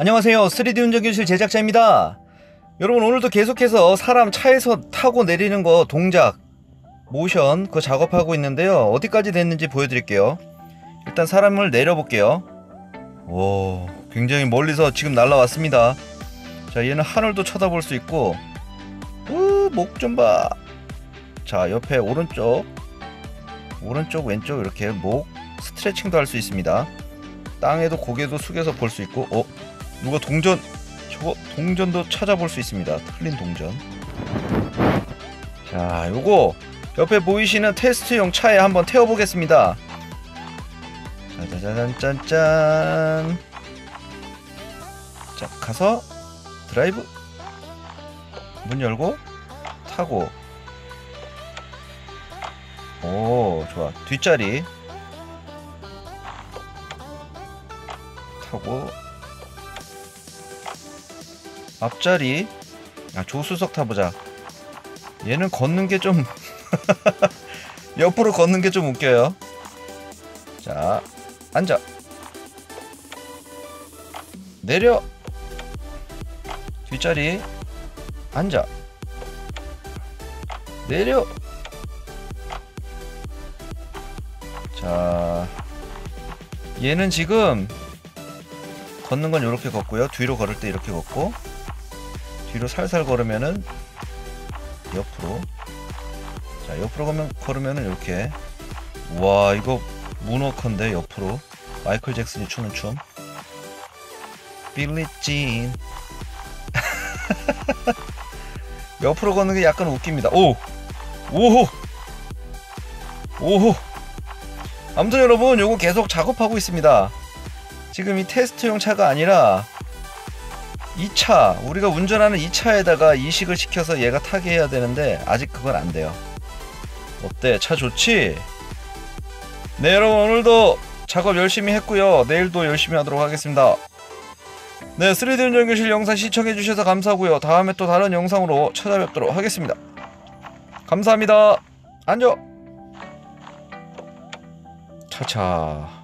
안녕하세요, 3D 운전교실 제작자입니다. 여러분, 오늘도 계속해서 사람 차에서 타고 내리는 거 동작, 모션 그거 작업하고 있는데요. 어디까지 됐는지 보여드릴게요. 일단 사람을 내려볼게요. 오, 굉장히 멀리서 지금 날라왔습니다. 자, 얘는 하늘도 쳐다볼 수 있고, 목 좀 봐. 자, 옆에 오른쪽 왼쪽 이렇게 목 스트레칭도 할 수 있습니다. 땅에도 고개도 숙여서 볼 수 있고, 누가 동전, 저거 동전도 찾아볼 수 있습니다. 틀린 동전. 자, 요거 옆에 보이시는 테스트용 차에 한번 태워 보겠습니다. 짜자잔짠짠. 자, 가서 드라이브, 문 열고 타고. 오, 좋아. 뒷자리 타고, 앞자리. 아, 조수석 타보자. 얘는 걷는 게 좀 옆으로 걷는 게 좀 웃겨요. 자, 앉아, 내려. 뒷자리, 앉아, 내려. 자, 얘는 지금 걷는 건 이렇게 걷고요, 뒤로 걸을 때 이렇게 걷고, 뒤로 살살 걸으면은 옆으로. 자, 옆으로 걸으면은 이렇게. 와, 이거 문워커인데 옆으로. 마이클 잭슨이 추는 춤. 빌리 진. 옆으로 걷는 게 약간 웃깁니다. 오! 오호! 오호! 아무튼 여러분, 요거 계속 작업하고 있습니다. 지금 이 테스트용 차가 아니라 이 차, 우리가 운전하는 이 차에다가 이식을 시켜서 얘가 타게 해야 되는데 아직 그건 안 돼요. 어때? 차 좋지? 네, 여러분, 오늘도 작업 열심히 했고요. 내일도 열심히 하도록 하겠습니다. 네, 3D 운전교실 영상 시청해주셔서 감사하고요. 다음에 또 다른 영상으로 찾아뵙도록 하겠습니다. 감사합니다. 안녕. 차차.